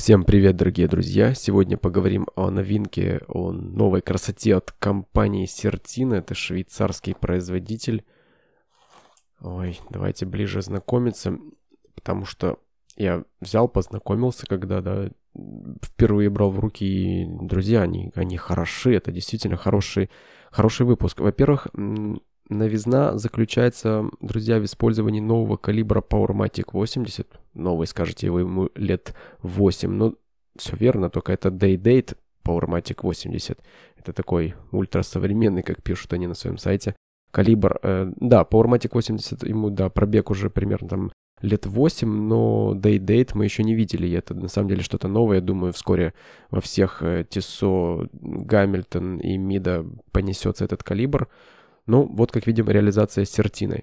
Всем привет, дорогие друзья! Сегодня поговорим о новинке, о новой красоте от компании Certina. Это швейцарский производитель. Ой, давайте ближе знакомиться, потому что я взял, познакомился, когда впервые брал в руки. И, друзья, они хороши, это действительно хороший выпуск. Во-первых, новизна заключается, друзья, в использовании нового калибра Powermatic 80. Новый, скажете, его ему лет 8. Ну, все верно, только это Day-Date Powermatic 80. Это такой ультрасовременный, как пишут они на своем сайте, калибр. Да, Powermatic 80, ему, да, пробег уже примерно там лет 8, но Day-Date мы еще не видели. И это на самом деле что-то новое. Я думаю, вскоре во всех Tissot, Hamilton и Мида понесется этот калибр. Ну, вот, как видим, реализация с Certina.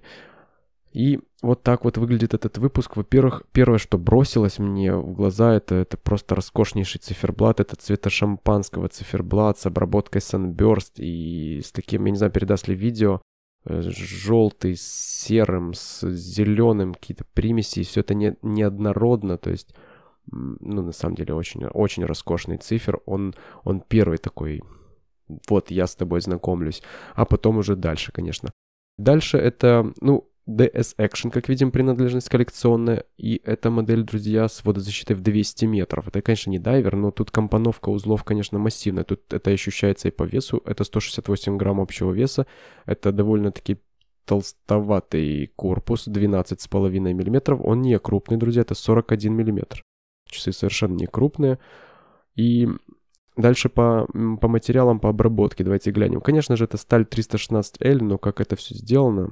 И вот так вот выглядит этот выпуск. Во-первых, первое, что бросилось мне в глаза, это просто роскошнейший циферблат. Это цвета шампанского циферблат с обработкой Sunburst и с таким, я не знаю, передаст ли видео, желтый, с серым, с зеленым, какие-то примеси. И все это неоднородно, то есть, ну, на самом деле, очень роскошный цифер. Он первый такой... Вот, я с тобой знакомлюсь. А потом уже дальше, конечно. Дальше это, ну, DS Action, как видим, принадлежность коллекционная. И эта модель, друзья, с водозащитой в 200 метров. Это, конечно, не дайвер, но тут компоновка узлов, конечно, массивная. Тут это ощущается и по весу. Это 168 грамм общего веса. Это довольно-таки толстоватый корпус, 12,5 мм. Он не крупный, друзья, это 41 мм. Часы совершенно не крупные. И... Дальше по материалам, по обработке. Давайте глянем. Конечно же, это сталь 316L, но как это все сделано?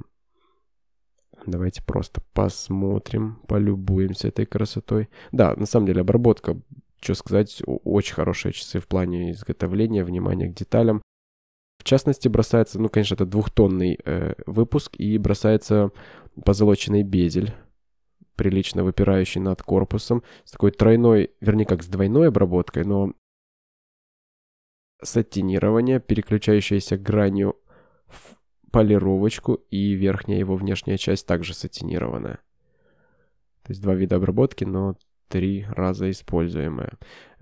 Давайте просто посмотрим, полюбуемся этой красотой. Да, на самом деле обработка, что сказать, очень хорошие часы в плане изготовления, внимания к деталям. В частности, бросается, ну, конечно, это двухтонный выпуск, и бросается позолоченный безель, прилично выпирающий над корпусом, с такой тройной, вернее, как с двойной обработкой, но... сатинирование, переключающееся гранью в полировочку, и верхняя его внешняя часть также сатинированная. То есть два вида обработки, но три раза используемые.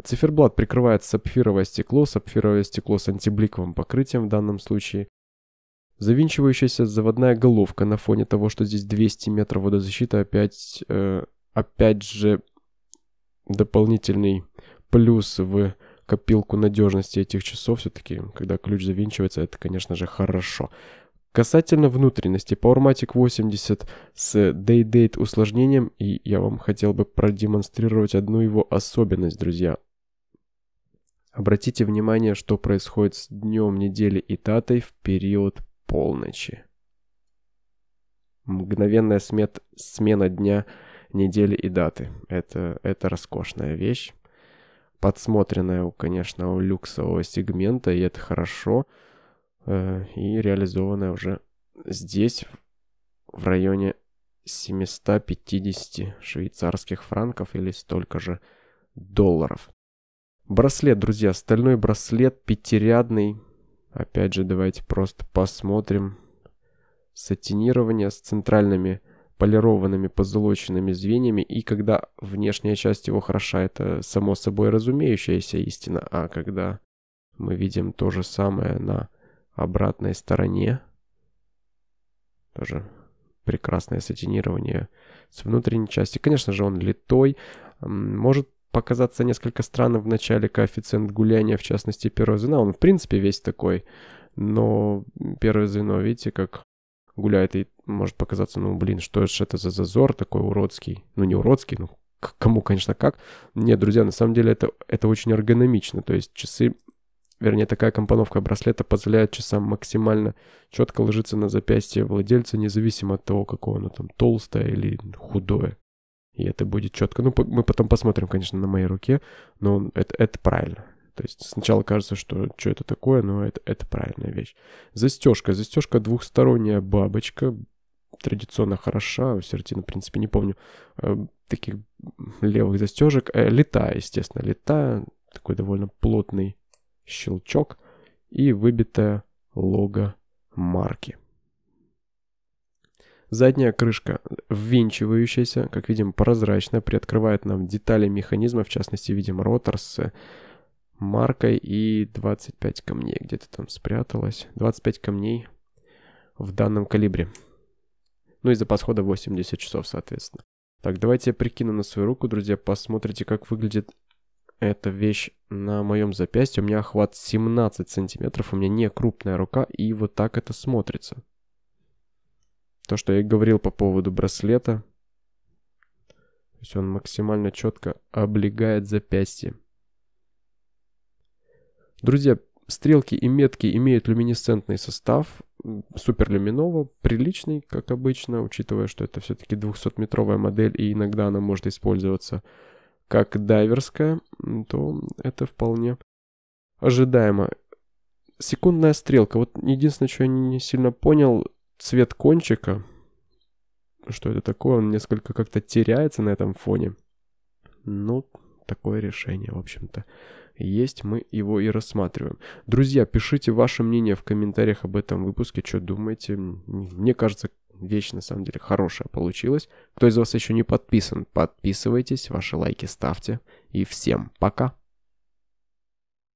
Циферблат прикрывает сапфировое стекло. Сапфировое стекло с антибликовым покрытием в данном случае. Завинчивающаяся заводная головка на фоне того, что здесь 200 метров водозащиты. Опять же, дополнительный плюс в... копилку надежности этих часов. Все-таки, когда ключ завинчивается, это, конечно же, хорошо. Касательно внутренности, Powermatic 80 с Day-Date усложнением, и я вам хотел бы продемонстрировать одну его особенность, друзья. Обратите внимание, что происходит с днем, недели и датой в период полночи. Мгновенная смена дня, недели и даты. Это роскошная вещь. Подсмотренная, конечно, у люксового сегмента, и это хорошо. И реализованная уже здесь, в районе 750 швейцарских франков или столько же долларов. Браслет, друзья, стальной браслет, пятирядный. Опять же, давайте просто посмотрим. Сатинирование с центральными полированными позолоченными звеньями, и когда внешняя часть его хороша, это само собой разумеющаяся истина, а когда мы видим то же самое на обратной стороне, тоже прекрасное сатинирование с внутренней части, конечно же, он литой, может показаться несколько странным в начале коэффициент гуляния, в частности, первого звена, он в принципе весь такой, но первое звено, видите, как гуляет, и может показаться, ну, блин, что же это за зазор такой уродский? Ну, не уродский, ну, кому, конечно, как. Нет, друзья, на самом деле это очень эргономично. То есть часы, вернее, такая компоновка браслета позволяет часам максимально четко ложиться на запястье владельца, независимо от того, какое оно там, толстое или худое. И это будет четко. Ну, мы потом посмотрим, конечно, на моей руке, но это правильно. То есть сначала кажется, что это такое, но это правильная вещь. Застежка. Застежка двухсторонняя бабочка. Традиционно хороша. У Certina, в принципе, не помню таких левых застежек. Лита, естественно. Лита. Такой довольно плотный щелчок. И выбитое лого марки. Задняя крышка ввинчивающаяся, как видим, прозрачная, приоткрывает нам детали механизма, в частности, видим ротор с маркой и 25 камней. Где-то там спряталось. 25 камней в данном калибре. Ну и запас хода 80 часов, соответственно. Так, давайте я прикину на свою руку, друзья, посмотрите, как выглядит эта вещь на моем запястье. У меня охват 17 сантиметров, у меня не крупная рука, и вот так это смотрится. То, что я и говорил по поводу браслета. То есть он максимально четко облегает запястье. Друзья, стрелки и метки имеют люминесцентный состав. Суперлюминово, приличный, как обычно, учитывая, что это все-таки 200-метровая модель, и иногда она может использоваться как дайверская, то это вполне ожидаемо. Секундная стрелка. Вот единственное, что я не сильно понял, цвет кончика. Что это такое? Он несколько как-то теряется на этом фоне. Ну, такое решение, в общем-то, есть, мы его и рассматриваем. Друзья, пишите ваше мнение в комментариях об этом выпуске, что думаете. Мне кажется, вещь на самом деле хорошая получилась. Кто из вас еще не подписан, подписывайтесь, ваши лайки ставьте. И всем пока!